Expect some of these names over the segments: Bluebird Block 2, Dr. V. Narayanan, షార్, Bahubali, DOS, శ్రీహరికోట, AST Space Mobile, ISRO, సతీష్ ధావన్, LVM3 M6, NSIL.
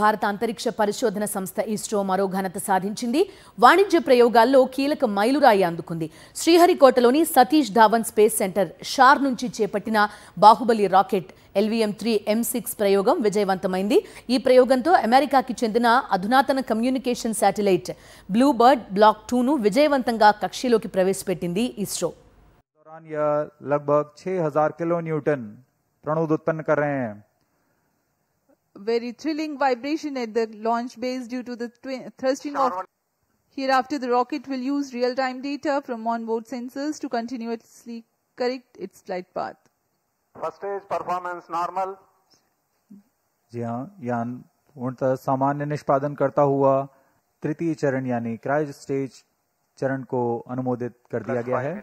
భారత అంతరిక్ష పరిశోధన సంస్థ ఇస్రో మరో ఘనత సాధించింది. వాణిజ్య ప్రయోగాల్లో కీలక మైలురాయి అందుకుంది. శ్రీహరికోటలోని సతీష్ ధావన్ space centre షార్ నుంచి చేపట్టిన బాహుబలి రాకెట్ LVM3 M6 ప్రయోగం విజయవంతమైంది. ఈ ప్రయోగంతో అమెరికాకి చెందిన అధునాతన కమ్యూనికేషన్ శాటిలైట్ బ్లూబర్డ్ బ్లాక్ 2ను విజయవంతంగా కక్షలోకి ప్రవేశపెట్టింది ISRO. Very thrilling vibration at the launch base due to the thrusting of... Hereafter, the rocket will use real-time data from onboard sensors to continuously correct its flight path. First stage performance normal. जी हाँ, यान उनका सामान्य निष्पादन करता हुआ तृतीय चरण यानी क्रायो स्टेज चरण को अनुमोदित कर दिया गया है.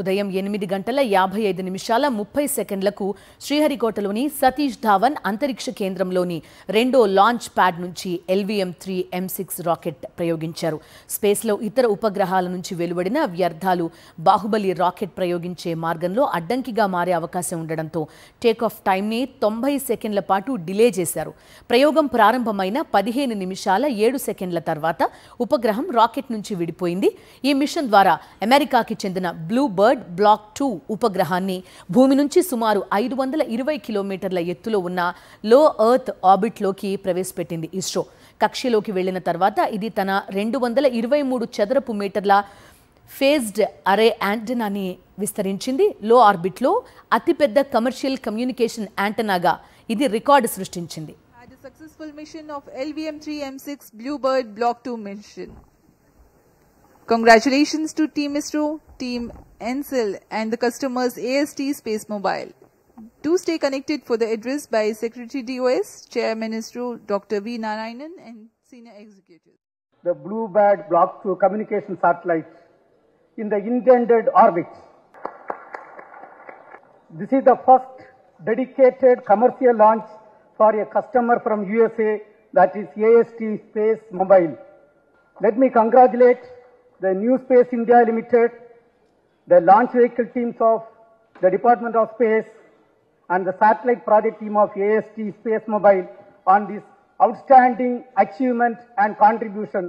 ఉదయం 8:55:30 శ్రీహరికోటలోని సతీష్ ధావన్ అంతరిక్ష కేంద్రంలోని రెండో లాంచ్ ప్యాడ్ నుంచి LVM3 M6 రాకెట్ ప్రయోగించారు. స్పేస్లో ఇతర ఉపగ్రహాల నుంచి వెలువడిన వ్యర్థాలు బాహుబలి రాకెట్ ప్రయోగించే మార్గంలో అడ్డంకిగా మారే అవకాశం ఉండడంతో టేకాఫ్ టైంని 90 సెకండ్ల పాటు డిలే చేశారు. ప్రయోగం ప్రారంభమైన 15:07 తర్వాత ఉపగ్రహం రాకెట్ నుంచి విడిపోయింది. ఈ మిషన్ ద్వారా అమెరికాకి చెందిన బ్లూబర్డ్ బ్లాక్ 2 ఉపగ్రహాన్ని భూమి నుంచి సుమారు 520 కిలోమీటర్ల ఎత్తులో ఉన్న లో ఎర్త్ ఆర్బిట్లోకి ప్రవేశపెట్టింది ఇస్రో. కక్షలోకి వెళ్లిన తర్వాత ఇది తన 223 చదరపు మీటర్ల ఫేజ్డ్ అరే యాంటెనాని విస్తరించింది. లో ఆర్బిట్లో అతిపెద్ద కమర్షియల్ కమ్యూనికేషన్ యాంటెనాగా ఇది రికార్డు సృష్టించింది. Congratulations to Team ISRO, Team NSIL and the customers AST Space Mobile. Do stay connected for the address by Secretary DOS, Chairman ISRO, Dr. V. Narayanan and Senior Executives. The Bluebird Block 2 communication satellites in the intended orbits. This is the first dedicated commercial launch for a customer from USA, that is AST Space Mobile. Let me congratulate the New Space India Limited, the launch vehicle teams of the Department of Space and the satellite project team of AST Space Mobile on this outstanding achievement and contribution.